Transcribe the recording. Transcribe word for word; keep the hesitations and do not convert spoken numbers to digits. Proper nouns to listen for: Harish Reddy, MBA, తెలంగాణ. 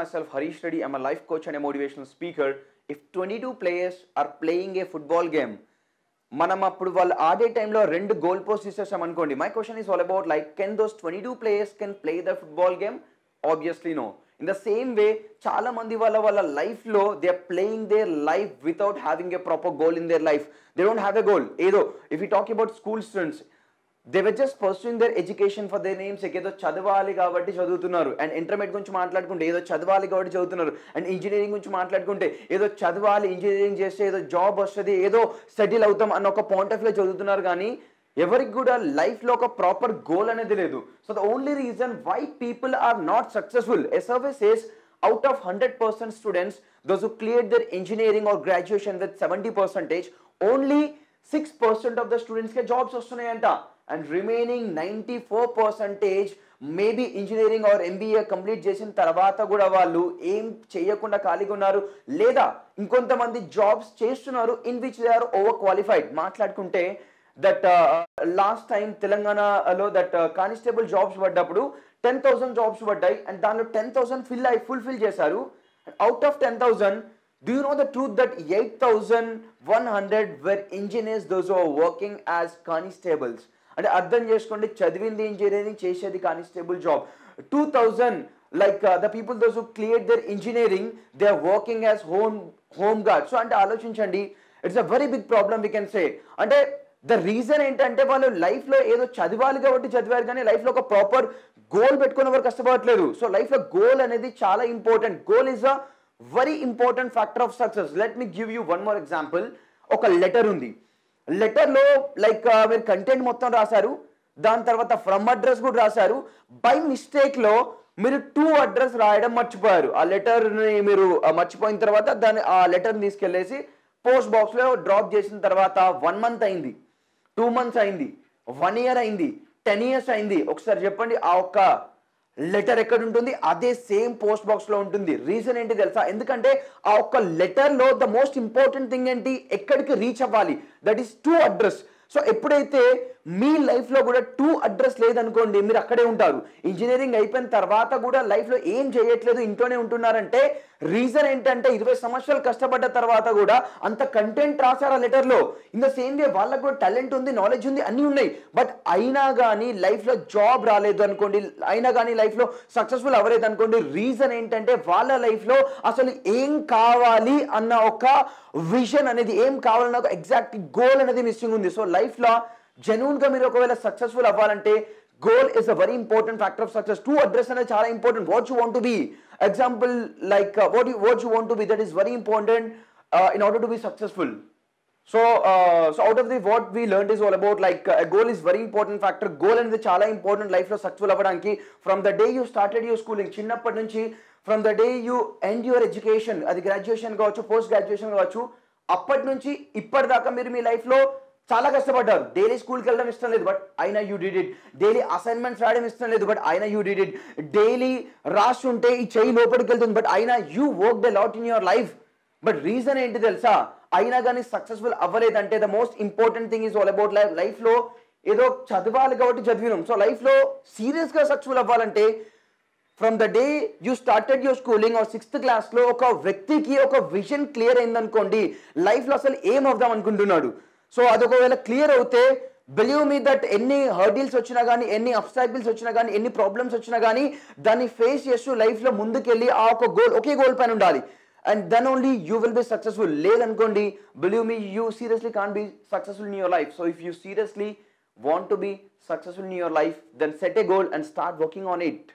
myself Harish Reddy. I'm a life coach and a motivational speaker. If twenty-two players are playing a football game, manam appudu vallu aade time lo rendu goal post isesam anukondi. My question is all about like, can those twenty-two players can play the football game? Obviously no. In the same way, chala mandi valla valla life lo they are playing their life without having a proper goal in their life. They don't have a goal. Edo if we talk about school students, they were just pursuing their education for their names. Edo chadavali kabatti chaduvutunnaru, and intermediate gunchi maatladukunte edo chadavali kabatti chaduvutunnaru, and engineering gunchi maatladukunte edo chadavali, engineering cheste edo job ostadi, edo settle avutam anna oka point of view chaduvutunnaru gaani every good life lo oka proper goal anedi ledu. So the only reason why people are not successful, a survey says out of one hundred percent students, those who cleared their engineering or graduation with seventy percentage, only six percent of the students ke jobs vastunayanta. And remaining ninety-four percentage maybe engineering or M B A complete చేసిన తర్వాత కూడా వాళ్ళు ఏం చేయకుండా ఖాళీగా ఉన్నారు, లేదా ఇంకొంతమంది జాబ్స్ చేస్తున్నారు in which they are overqualified. మాట్లాడుకుంటే దట్ లాస్ట్ టైం తెలంగాణలో దట్ కానిస్టేబుల్ జాబ్స్ పడ్డప్పుడు టెన్ థౌసండ్ జాబ్స్ పడ్డాయి, అండ్ దానిలో టెన్ థౌసండ్ ఫిల్ అయి ఫుల్ఫిల్ చేశారు. Out of ten thousand do you know the truth that eight thousand one hundred were engineers, those who are working as constables? And అర్థం చేసుకోండి, చదివింది engineering, చేసేది constable job. two thousand like uh, the people those who cleared their engineering, they are working as home home guards. So అంటే ఆలోచించండి, it's a very big problem we can say. అంటే the reason ఏంటంటే వాళ్ళు life లో ఏదో చదివాలి కాబట్టి చదివారు, కానీ లైఫ్ లో ఒక ప్రాపర్ గోల్ పెట్టుకునే వరకు కష్టపడట్లేదు. సో లైఫ్ లో గోల్ అనేది చాలా important. Goal is a very important factor of success. Let me give you one more example. Oka letter undi, letter lo like meer content mottham rasaru, dan tarvata from address kuda rasaru, by mistake lo meer two address raayadam marchipoyaru. Aa letter ni meer marchipoyin tarvata dan aa letter ni iskellesi post box lo drop chesin tarvata one month ayindi, two months ayindi, one year ayindi, ten years ayindi. Okkasari cheppandi aa okka letter ఎక్కడ ఉంటుంది? అదే same post box లో ఉంటుంది. Reason ఏంటి తెలుసా? ఎందుకంటే ఆ ఒక్క లెటర్ లో ద మోస్ట్ ఇంపార్టెంట్ థింగ్ ఏంటి, ఎక్కడికి రీచ్ అవ్వాలి, that is to address. So ఎప్పుడైతే మీ లైఫ్ లో కూడా టూ అడ్రస్ లేదనుకోండి, మీరు అక్కడే ఉంటారు. ఇంజనీరింగ్ అయిపోయిన తర్వాత కూడా లైఫ్ లో ఏం చేయట్లేదు, ఇంట్లోనే ఉంటున్నారంటే రీజన్ ఏంటంటే ఇరవై సంవత్సరాలు కష్టపడ్డ తర్వాత కూడా అంత కంటెంట్ రాశారు ఆ లెటర్ లో. ఇన్ ద సేమ్ వే వాళ్ళకు కూడా టాలెంట్ ఉంది, నాలెడ్జ్ ఉంది, అన్నీ ఉన్నాయి, బట్ అయినా కానీ లైఫ్ లో జాబ్ రాలేదు అనుకోండి, అయినా కానీ లైఫ్ లో సక్సెస్ఫుల్ అవ్వలేదు అనుకోండి. రీజన్ ఏంటంటే వాళ్ళ లైఫ్ లో అసలు ఏం కావాలి అన్న ఒక విజన్ అనేది, ఏం కావాలన్న ఒక ఎగ్జాక్ట్ గోల్ అనేది మిస్సింగ్ ఉంది. సో లైఫ్ లో జెన్యూన్ గా మీరు ఒకవేళ సక్సెస్ఫుల్ అవ్వాలంటే goal is a very important factor of success. To address అనేది చాలా important. What you want to be, example like what you what you want to be, that is very important in order to be successful. So so out of the what we learn is all about like goal is very important factor. Goal అనేది చాలా important life లో successful అవ్వడానికి. From the day you started your schooling, చిన్నప్పటి నుంచి from the day you end your education, అది graduation కావచ్చు, post graduation కావచ్చు, అప్పటి నుంచి ఇప్పటిదాకా మీరు మీ లైఫ్ లో చాలా కష్టపడ్డారు. డైలీ స్కూల్కి వెళ్ళడం ఇష్టం లేదు, బట్ అయినా you did it. Daily assignments రాయడం ఇష్టం లేదు, బట్ అయినా యూ డిడ్ ఇట్. డైలీ రాస్తుంటే ఈ చెయ్యి లోపలికి వెళ్తుంది, బట్ అయినా you worked a lot in your life. But reason ఏంటి తెలుసా, అయినా కానీ సక్సెస్ఫుల్ అవ్వలేదంటే the most important thing is all about life. లైఫ్లో ఏదో చదవాలి కాబట్టి చదివినాం. సో లైఫ్లో సీరియస్గా సక్సెస్ఫుల్ అవ్వాలంటే from the day you started your schooling or sixth క్లాస్లో ఒక వ్యక్తికి ఒక విజన్ క్లియర్ అయిందనుకోండి, లైఫ్లో అసలు ఏం అవుదాం అనుకుంటున్నాడు. సో అదొకవేళ క్లియర్ అవుతే బిలీవ్ మీ దట్ ఎన్ని హర్డిల్స్ వచ్చినా కానీ, ఎన్ని అబ్స్టాకిల్స్ వచ్చినా కానీ, ఎన్ని ప్రాబ్లమ్స్ వచ్చినా కానీ దాన్ని ఫేస్ చేస్తూ లైఫ్లో ముందుకెళ్ళి ఆ ఒక గోల్, ఒకే గోల్ పైన ఉండాలి, and then only you will be successful. లేదనుకోండి believe me, you seriously can be successful in your life. So if you seriously want to be successful in your life, then set a goal and start working on it.